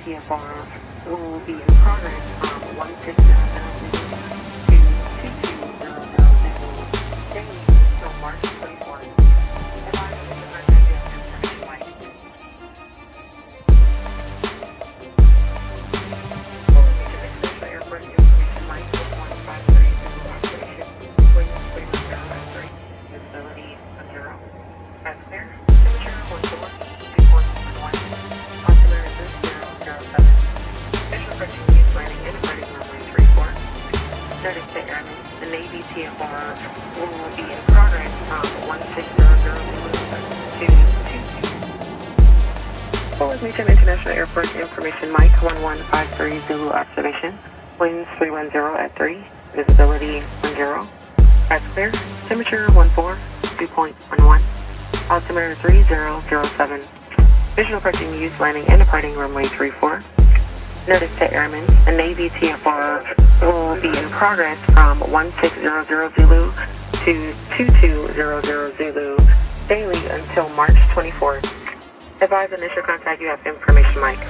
TFR will be in progress from 169,000 to 220,000 days until March 24th. The Navy TFR will be in progress from 160,000 to 220. Fort Meacham International Airport, information Mike 1153 Zulu observation. Winds 310 at 3, visibility 10. That's clear. Temperature 14, 2.11. Altimeter 3007. Visual approaching use landing and departing runway 34. Notice to airmen, the Navy TFR will be in progress from 1600 Zulu to 2200 Zulu daily until March 24th. Advise initial contact, you have information, Mike.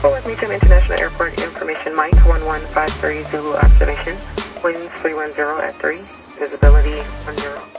Fort Meacham International Airport, information, Mike 1153 Zulu observation. Winds 310 at 3, visibility 10.